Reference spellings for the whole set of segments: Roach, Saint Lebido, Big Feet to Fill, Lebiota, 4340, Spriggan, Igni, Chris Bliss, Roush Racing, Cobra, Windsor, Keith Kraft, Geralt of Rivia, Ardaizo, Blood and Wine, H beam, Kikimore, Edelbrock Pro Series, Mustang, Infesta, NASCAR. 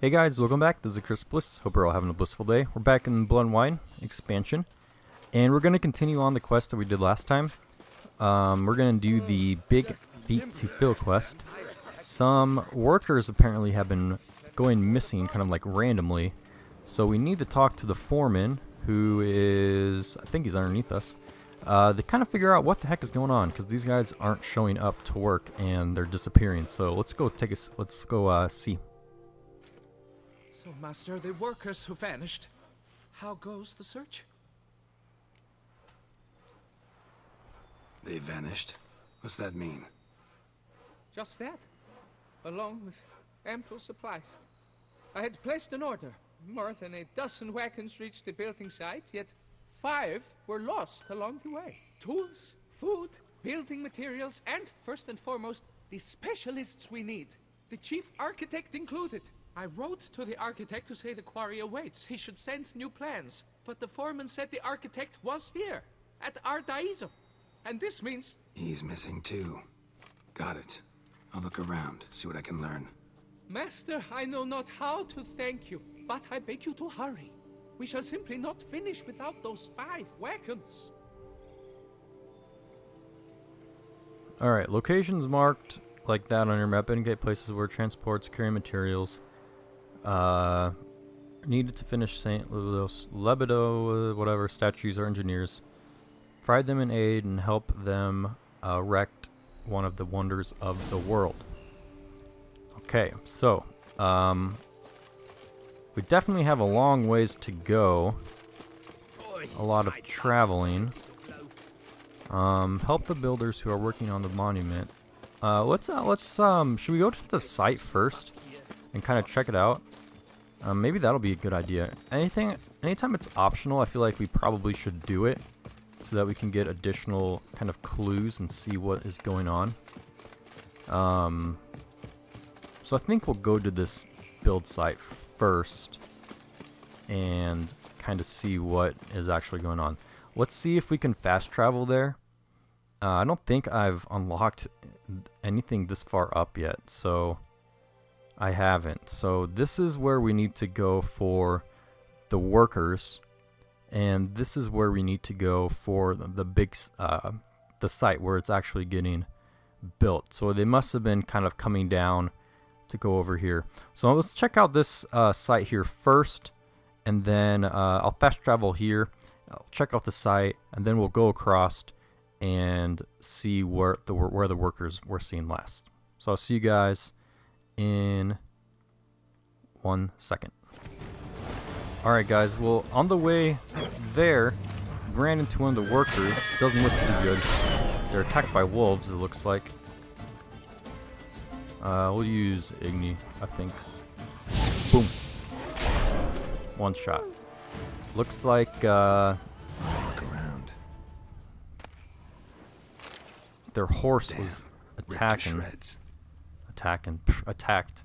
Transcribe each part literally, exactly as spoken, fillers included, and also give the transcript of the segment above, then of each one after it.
Hey guys, welcome back. This is Chris Bliss. Hope you're all having a blissful day. We're back in Blood and Wine expansion, and we're going to continue on the quest that we did last time. Um, we're going to do the Big Feet to Fill quest. Some workers apparently have been going missing, kind of like randomly, so we need to talk to the foreman, who is, I think he's underneath us, uh, to kind of figure out what the heck is going on, because these guys aren't showing up to work and they're disappearing. So let's go take a, let's go uh, see. So, Master, the workers who vanished, how goes the search? They vanished? What's that mean? Just that, along with ample supplies. I had placed an order. More than a dozen wagons reached the building site, yet five were lost along the way. Tools, food, building materials, and, first and foremost, the specialists we need. The chief architect included. I wrote to the architect to say the quarry awaits. He should send new plans. But the foreman said the architect was here, at Ardaizo. And this means... he's missing too. Got it. I'll look around, see what I can learn. Master, I know not how to thank you, but I beg you to hurry. We shall simply not finish without those five wagons. Alright, locations marked like that on your map indicate places where transports carry materials. Uh, needed to finish Saint Lebido, whatever, statues or engineers. Fried them in aid and help them uh, erect one of the wonders of the world. Okay, so um, we definitely have a long ways to go. A lot of traveling. Um, help the builders who are working on the monument. Uh, let's uh, let's um, should we go to the site first and kind of check it out? Um, maybe that'll be a good idea. Anything, anytime it's optional, I feel like we probably should do it so that we can get additional kind of clues and see what is going on. Um, so I think we'll go to this build site first and kind of see what is actually going on. Let's see if we can fast travel there. Uh, I don't think I've unlocked anything this far up yet, so I haven't. So this is where we need to go for the workers, and this is where we need to go for the, the big uh, the site where it's actually getting built. So they must have been kind of coming down to go over here. So let's check out this uh, site here first, and then uh, I'll fast travel here. I'll check out the site, and then we'll go across and see where the where the workers were seen last. So I'll see you guys in one second. Alright guys, well, on the way there, ran into one of the workers. Doesn't look too good. They're attacked by wolves, it looks like. Uh, we'll use Igni, I think. Boom. One shot. Looks like uh, their horse was attacking. Attack and pff, attacked.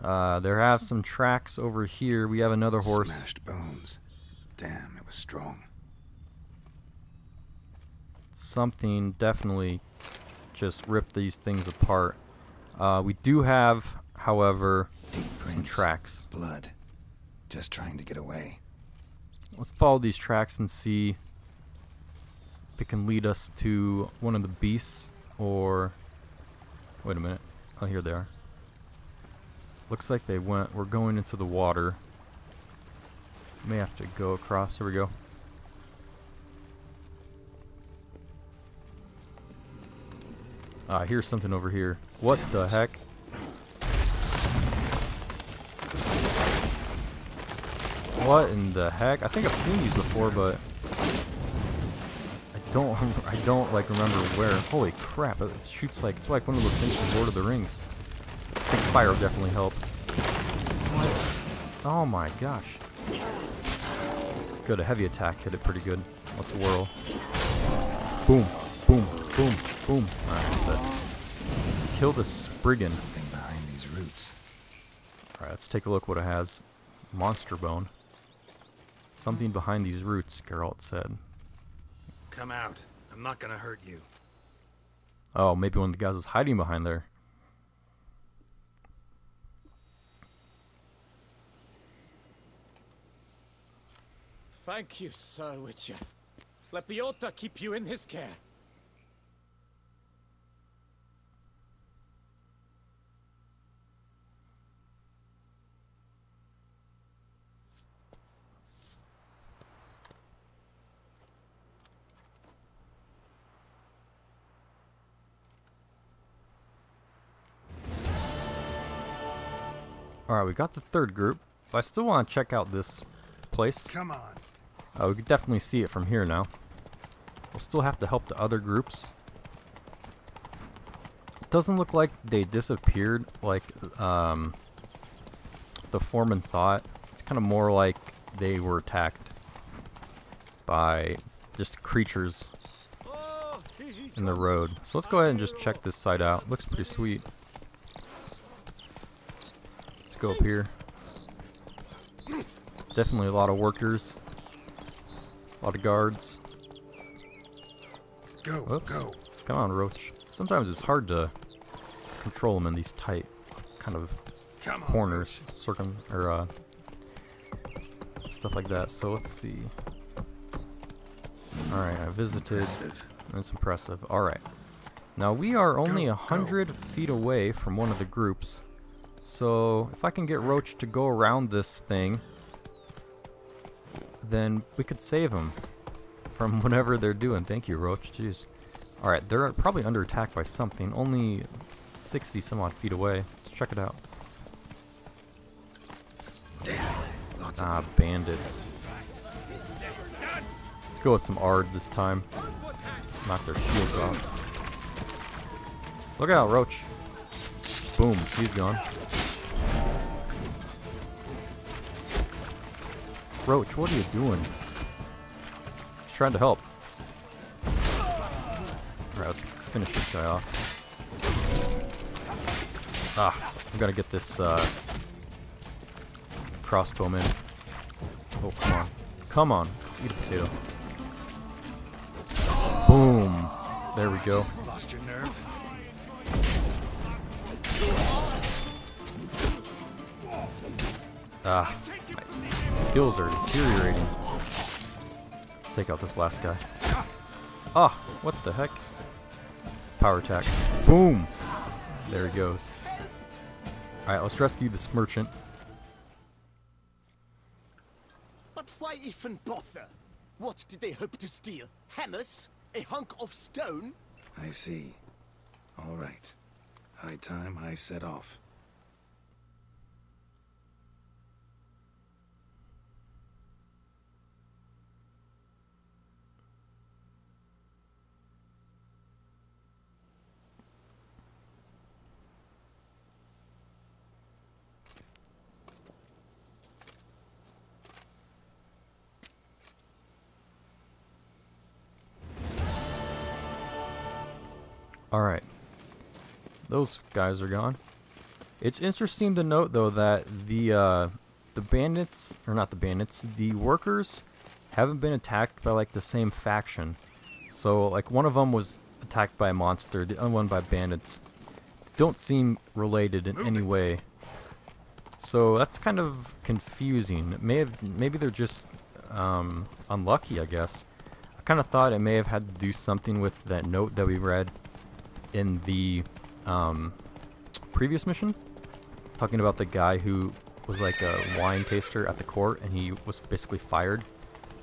Uh, there have some tracks over here. We have another horse. Smashed bones. Damn, it was strong. Something definitely just ripped these things apart. Uh, we do have, however, some tracks. Blood. Just trying to get away. Let's follow these tracks and see if it can lead us to one of the beasts or... wait a minute. Oh, here they are. Looks like they went. We're going into the water. May have to go across. Here we go. Ah, here's something over here. What the heck? What in the heck? I think I've seen these before, but Don't I don't like remember where. Holy crap! It shoots like it's like one of those things from Lord of the Rings. I think fire will definitely help. Oh my gosh! Good, a heavy attack hit it pretty good. Let's whirl. Boom, boom, boom, boom. All right, that's it. Kill the Spriggan. Something behind these roots. All right, let's take a look what it has. Monster bone. Something behind these roots, Geralt said. Come out. I'm not gonna hurt you. Oh, maybe one of the guys was hiding behind there. Thank you, Sir Witcher. Let Biota keep you in his care. Alright, we got the third group, but I still want to check out this place. Come on. Uh, we can definitely see it from here now. We'll still have to help the other groups. It doesn't look like they disappeared like um, the foreman thought. It's kind of more like they were attacked by just creatures in the road. So let's go ahead and just check this side out. Looks pretty sweet. Go up here. Definitely a lot of workers, a lot of guards. Go, Whoops. go. Come on, Roach. Sometimes it's hard to control them in these tight kind of Come corners, on. circum or uh, stuff like that. So let's see. All right, I visited. Impressive. That's impressive. All right. Now we are only a hundred feet away from one of the groups. So, if I can get Roach to go around this thing, then we could save him from whatever they're doing. Thank you, Roach. Jeez. Alright, they're probably under attack by something. Only sixty some odd feet away. Let's check it out. Ah, bandits. Let's go with some Ard this time. Knock their shields off. Look out, Roach. Boom, he's gone. Roach, what are you doing? He's trying to help. Alright, let's finish this guy off. Ah, I'm gonna get this uh, crossbowman. Oh, come on. Come on, let's eat a potato. Boom. There we go. Lost your nerve. Ah, my skills are deteriorating. Let's take out this last guy. Ah, what the heck? Power attack. Boom! There he goes. Alright, let's rescue this merchant. But why even bother? What did they hope to steal? Hammers? A hunk of stone? I see. Alright. High time I set off. Alright, those guys are gone. It's interesting to note though that the uh, the bandits, or not the bandits, the workers haven't been attacked by like the same faction. So like one of them was attacked by a monster, the other one by bandits. They don't seem related in any way. So that's kind of confusing. It may have, maybe they're just um, unlucky, I guess. I kind of thought it may have had to do something with that note that we read in the um, previous mission, talking about the guy who was like a wine taster at the court and he was basically fired.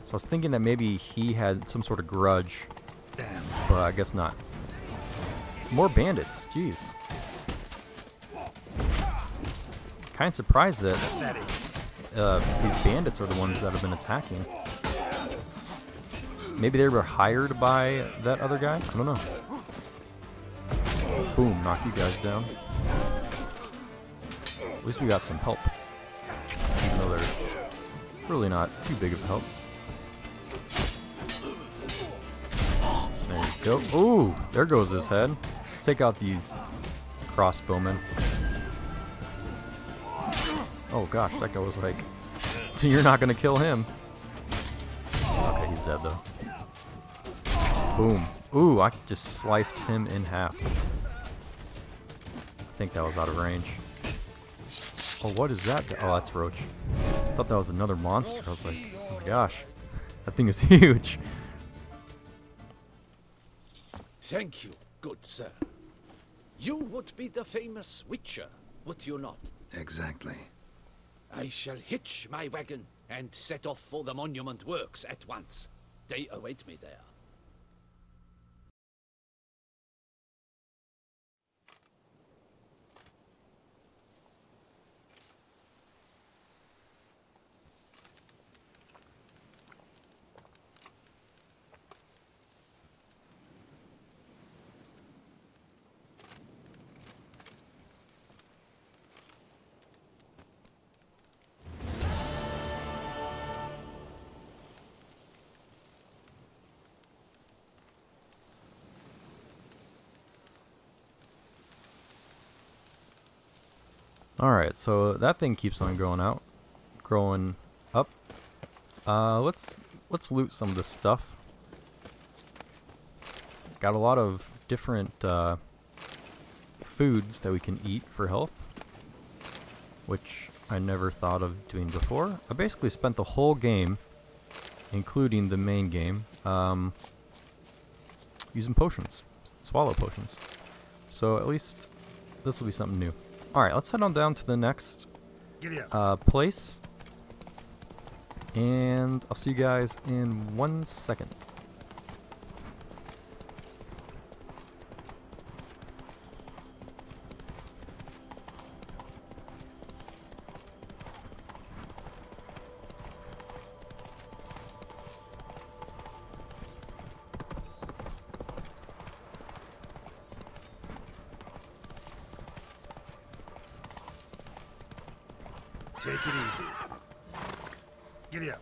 So I was thinking that maybe he had some sort of grudge, but I guess not. More bandits, jeez. Kind of surprised that uh, these bandits are the ones that have been attacking. Maybe they were hired by that other guy? I don't know. Boom, knock you guys down. At least we got some help. Even though they're really not too big of help. There you go. Ooh, there goes his head. Let's take out these crossbowmen. Oh gosh, that guy was like, you're not gonna kill him. Okay, he's dead though. Boom. Ooh, I just sliced him in half. I think that was out of range. Oh, what is that? Oh, that's Roach. I thought that was another monster. I was like, oh my gosh. That thing is huge. Thank you, good sir. You would be the famous witcher, would you not? Exactly. I shall hitch my wagon and set off for the monument works at once. They await me there. Alright, so that thing keeps on growing out, growing up. Uh, let's let's loot some of this stuff. Got a lot of different uh, foods that we can eat for health, which I never thought of doing before. I basically spent the whole game, including the main game, um, using potions, swallow potions. So at least this will be something new. Alright, let's head on down to the next uh, place, and I'll see you guys in one second. Take it easy. Giddy up.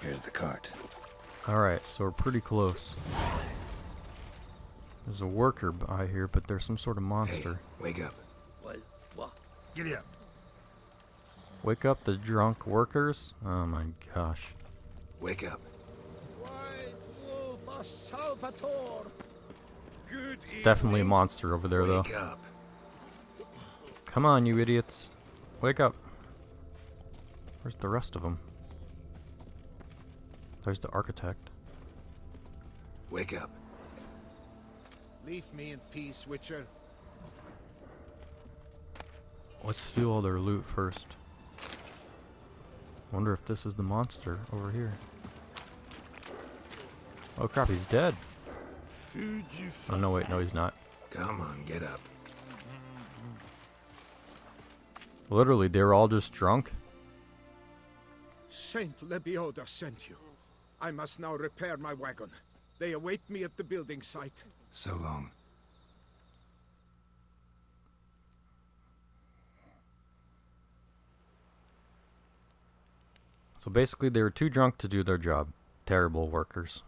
Here's the cart. Alright, so we're pretty close. There's a worker by here, but there's some sort of monster. Hey, wake up. What? What? Giddy up. Wake up the drunk workers? Oh my gosh. Wake up. It's definitely a monster over there, though. Wake up. Come on, you idiots. Wake up. Where's the rest of them? There's the architect. Wake up. Leave me in peace, Witcher. Let's steal all their loot first. Wonder if this is the monster over here. Oh crap, he's dead. Oh no, wait, no, he's not. Come on, get up. Literally, they were all just drunk. Saint Lebido sent you. I must now repair my wagon. They await me at the building site. So long. So basically they were too drunk to do their job. Terrible workers.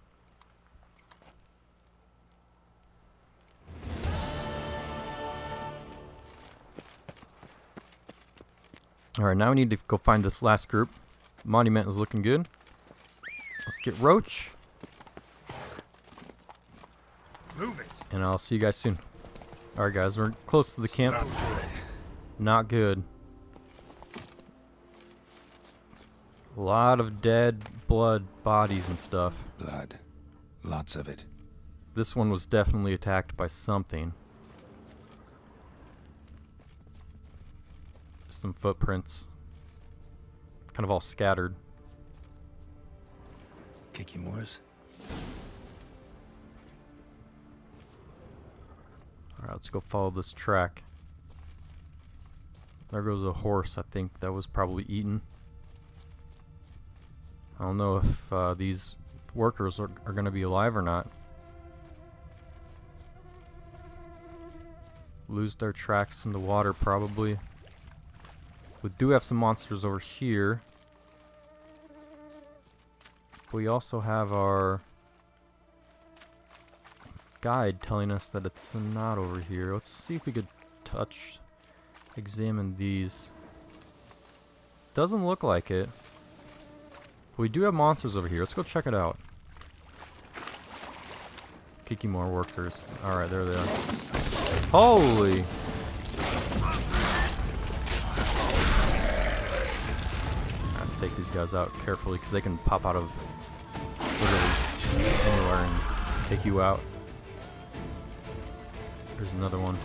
Alright, now we need to go find this last group. Monument is looking good. Let's get Roach. Move it. And I'll see you guys soon. Alright guys, we're close to the camp. Not good. Not good. A lot of dead blood bodies and stuff. Blood. Lots of it. This one was definitely attacked by something. Some footprints. Kind of all scattered. Kikimore's. Alright, let's go follow this track. There goes a horse, I think. That was probably eaten. I don't know if uh, these workers are, are going to be alive or not. Lose their tracks in the water, probably. We do have some monsters over here. We also have our guide telling us that it's not over here. Let's see if we could touch, examine these. Doesn't look like it. But we do have monsters over here. Let's go check it out. Kikimore workers. Alright, there they are. Holy! Let's take these guys out carefully because they can pop out of literally anywhere and take you out. There's another one.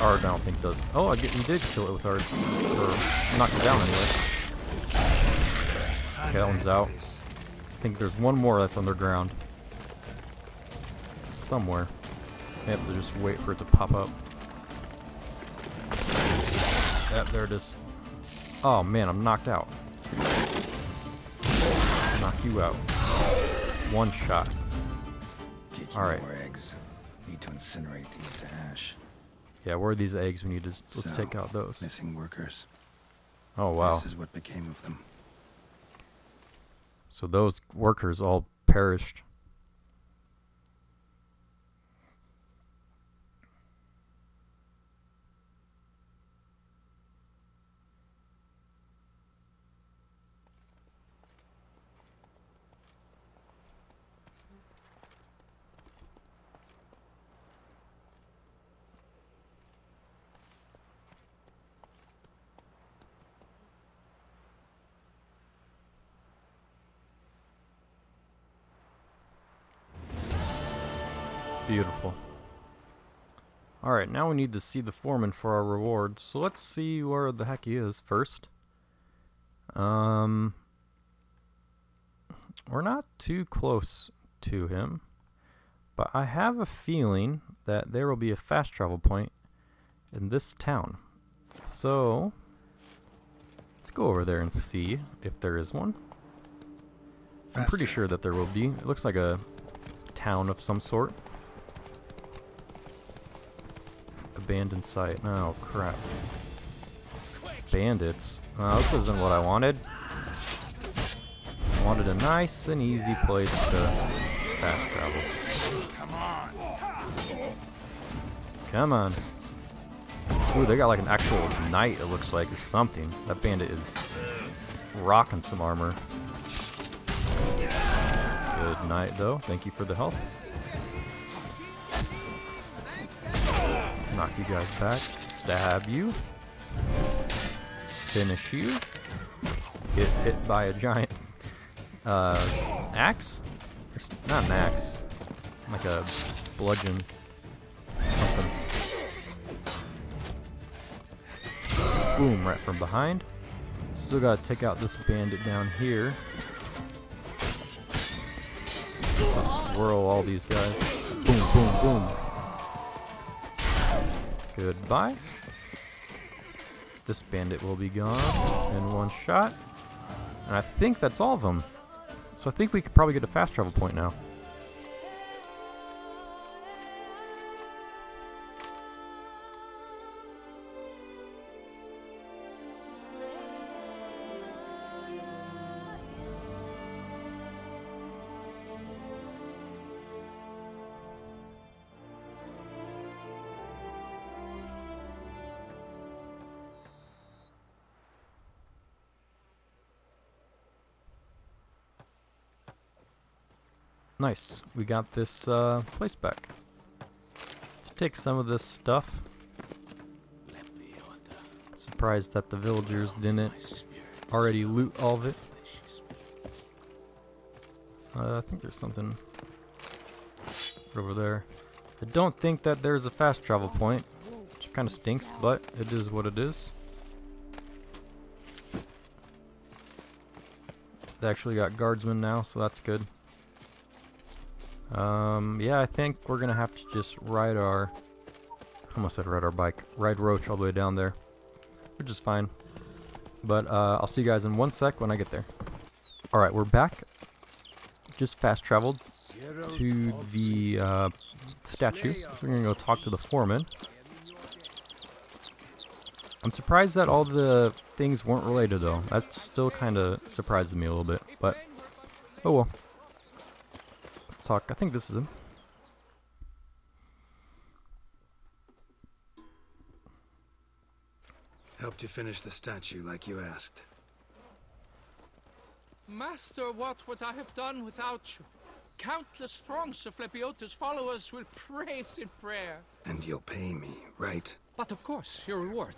Ard, I don't think does. Oh, I get, you did kill it with Ard. Or knock it down anyway. Okay, that one's out. I think there's one more that's underground. It's somewhere. I have to just wait for it to pop up. Yep, there it is. Oh man, I'm knocked out. Knock you out. One shot. Alright. Need to incinerate these to ash. Yeah, where are these eggs? We need to let's so, take out those. Missing workers. Oh wow. This is what became of them. So those workers all perished. Beautiful. Alright, now we need to see the foreman for our reward, so let's see where the heck he is first. Um, we're not too close to him, but I have a feeling that there will be a fast travel point in this town. So, let's go over there and see if there is one. I'm pretty sure that there will be. It looks like a town of some sort. Abandoned site. Oh crap. Bandits. Oh, this isn't what I wanted. I wanted a nice and easy place to fast travel. Come on. Come on. Ooh, they got like an actual knight, it looks like, or something. That bandit is rocking some armor. Good night, though. Thank you for the help. Knock you guys back, stab you, finish you, get hit by a giant uh, axe, not an axe, like a bludgeon, something. Boom, right from behind. Still gotta take out this bandit down here. Just swirl all these guys. Boom, boom, boom. Goodbye. This bandit will be gone in one shot. And I think that's all of them. So I think we could probably get a fast travel point now. Nice, we got this uh, place back. Let's take some of this stuff. Surprised that the villagers didn't already loot all of it. Uh, I think there's something over there. I don't think that there's a fast travel point, which kind of stinks, but it is what it is. They actually got guardsmen now, so that's good. Um, yeah, I think we're gonna have to just ride our, I almost said ride our bike, ride Roach all the way down there, which is fine, but uh, I'll see you guys in one sec when I get there. Alright, we're back, just fast traveled to the uh, statue, so we're gonna go talk to the foreman. I'm surprised that all the things weren't related though, that still kinda surprises me a little bit, but Oh well. Let's talk. I think this is him. Helped you finish the statue like you asked. Master, what would I have done without you? Countless throngs of Lebiota's followers will praise in prayer. And you'll pay me, right? But of course, your reward.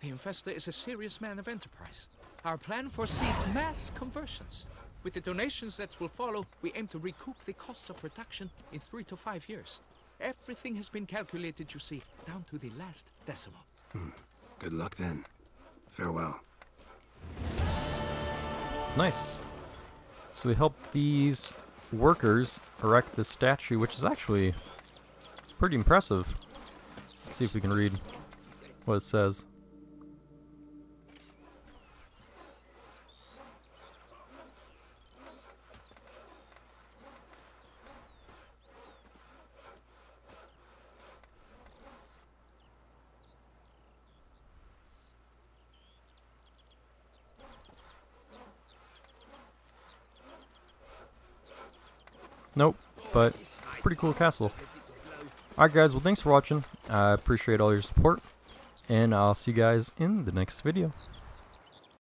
The Infesta is a serious man of enterprise. Our plan foresees mass conversions. With the donations that will follow, we aim to recoup the cost of production in three to five years. Everything has been calculated, you see, down to the last decimal. Hmm. Good luck then. Farewell. Nice. So we helped these workers erect this statue, which is actually pretty impressive. Let's see if we can read what it says. Nope, but it's a pretty cool castle. Alright guys, well thanks for watching. I appreciate all your support, and I'll see you guys in the next video.